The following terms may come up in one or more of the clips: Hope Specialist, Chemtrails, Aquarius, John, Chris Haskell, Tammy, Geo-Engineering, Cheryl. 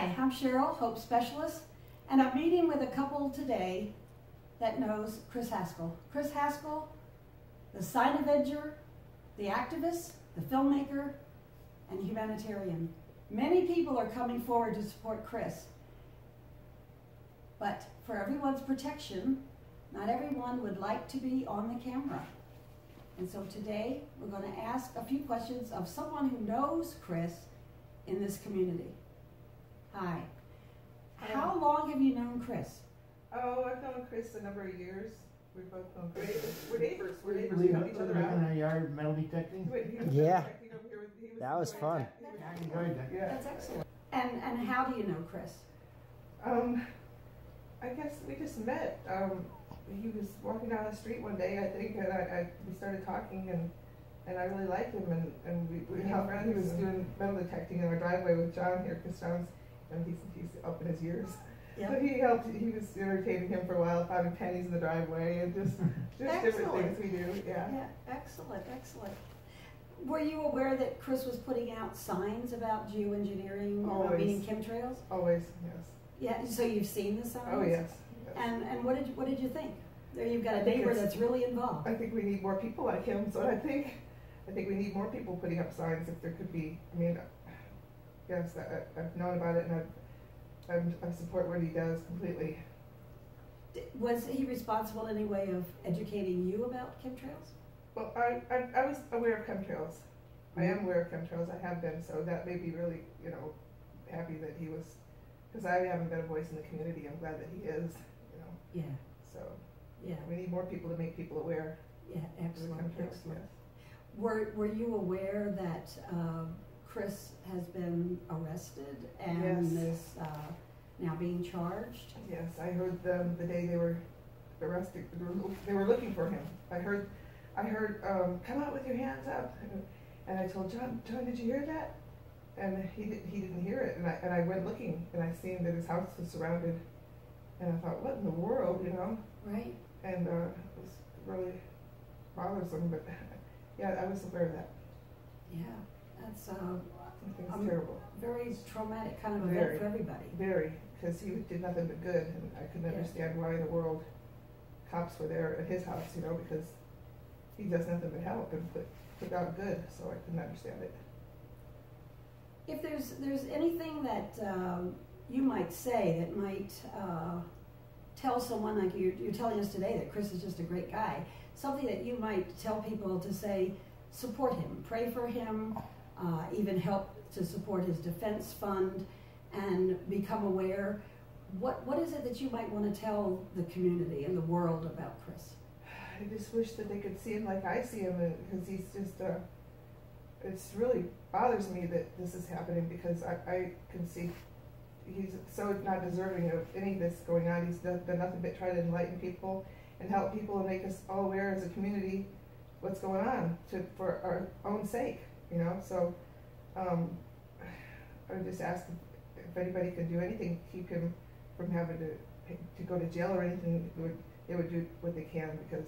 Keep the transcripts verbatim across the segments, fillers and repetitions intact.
Hi, I'm Cheryl, Hope Specialist, and I'm meeting with a couple today that knows Chris Haskell. Chris Haskell, the science avenger, the activist, the filmmaker, and humanitarian. Many people are coming forward to support Chris, but for everyone's protection, not everyone would like to be on the camera. And so today, we're going to ask a few questions of someone who knows Chris in this community. Hi. Hi. How long have you known Chris? Oh, I've known Chris a number of years. We've both known Chris. We're neighbors. We're neighbors. We helped each other out in our yard, metal detecting. Yeah. That was fun. I enjoyed that. Yeah. That's excellent. And and how do you know Chris? Um, I guess we just met. Um, he was walking down the street one day, I think, and I, I we started talking and. And I really liked him, and, and we, we held around. He was doing metal detecting in our driveway with John here, because John's, and he's, he's up in his years. Yep. So he helped, he was irritating him for a while, having pennies in the driveway, and just, just different things we do. Yeah. Yeah, excellent, excellent. Were you aware that Chris was putting out signs about Geo-Engineering, about being chemtrails? Always, yes. Yeah, so you've seen the signs? Oh, yes. yes. And, and what did, what did you think? There you've got a neighbor that's really involved. I think we need more people like him, so I think... I think we need more people putting up signs if there could be. I mean, yes, I, I've known about it, and I've, I'm, I support what he does completely. Was he responsible in any way of educating you about chemtrails? Well, I, I, I was aware of chemtrails. Mm-hmm. I am aware of chemtrails. I have been, so that made me really, you know, happy that he was, because I haven't been a voice in the community. I'm glad that he is, you know. Yeah. So. Yeah. We need more people to make people aware. Yeah, absolutely. Excellent. Yes. Were, were you aware that uh, Chris has been arrested and yes. is uh, now being charged? Yes, I heard them the day they were arrested. They were, they were looking for him. I heard, I heard, um, come out with your hands up. And, and I told John, John, did you hear that? And he didn't. He didn't hear it. And I and I went looking, and I seen that his house was surrounded. And I thought, what in the world, you know? Right. And uh, it was really bothersome, but. Yeah, I was aware of that. Yeah, that's uh, um, terrible. Very traumatic kind of very, event for everybody. Very, because he did nothing but good, and I couldn't yeah. understand why in the world cops were there at his house, you know, because he does nothing but help and put, put out good, so I couldn't understand it. If there's, there's anything that um, you might say that might uh, tell someone, like you're, you're telling us today that Chris is just a great guy, something that you might tell people to say, support him, pray for him, uh, even help to support his defense fund and become aware. What, what is it that you might want to tell the community and the world about Chris? I just wish that they could see him like I see him, because he's just, uh, it's really bothers me that this is happening, because I, I can see he's so not deserving of any of this going on. He's done nothing but try to enlighten people and help people and make us all aware as a community what's going on to, for our own sake, you know? So um, I would just ask if anybody could do anything to keep him from having to to go to jail or anything. They would, they would do what they can, because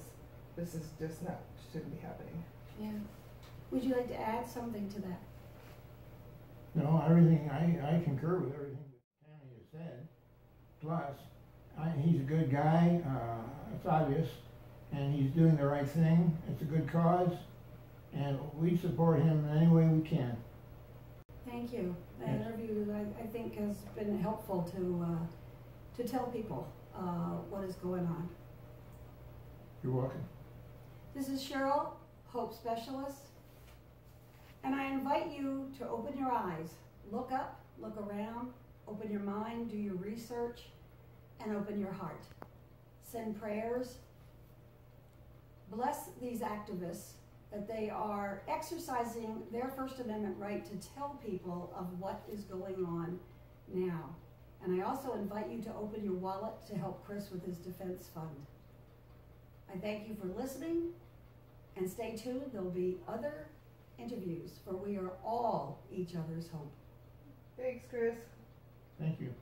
this is just not, shouldn't be happening. Yeah. Would you like to add something to that? No, everything, I, I concur with everything that Tammy has said. Plus, I, he's a good guy. Uh, It's obvious, and he's doing the right thing. It's a good cause, and we support him in any way we can. Thank you. The yes. interview, I, I think, has been helpful to uh, to tell people uh, what is going on. You're welcome. This is Cheryl, Hope Specialist, and I invite you to open your eyes, look up, look around, open your mind, do your research, and open your heart. Send prayers. Bless these activists that they are exercising their First Amendment right to tell people of what is going on now. And I also invite you to open your wallet to help Chris with his defense fund. I thank you for listening, and stay tuned. There'll be other interviews, for we are all each other's hope. Thanks, Chris. Thank you.